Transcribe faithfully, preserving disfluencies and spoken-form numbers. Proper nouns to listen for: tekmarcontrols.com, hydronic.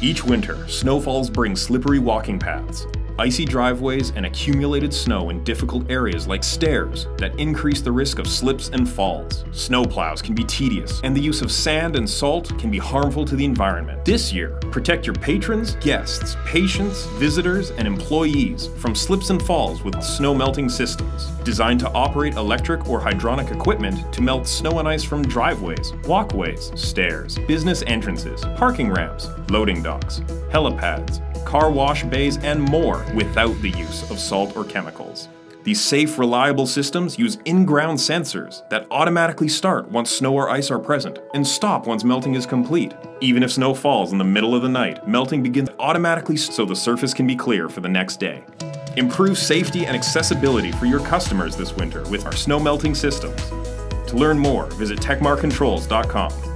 Each winter, snowfalls bring slippery walking paths, icy driveways, and accumulated snow in difficult areas like stairs that increase the risk of slips and falls. Snowplows can be tedious, and the use of sand and salt can be harmful to the environment. This year, protect your patrons, guests, patients, visitors, and employees from slips and falls with snow melting systems, designed to operate electric or hydronic equipment to melt snow and ice from driveways, walkways, stairs, business entrances, parking ramps, loading docks, helipads, car wash bays, and more without the use of salt or chemicals. These safe, reliable systems use in-ground sensors that automatically start once snow or ice are present and stop once melting is complete. Even if snow falls in the middle of the night, melting begins automatically so the surface can be clear for the next day. Improve safety and accessibility for your customers this winter with our snow melting systems. To learn more, visit tekmar controls dot com.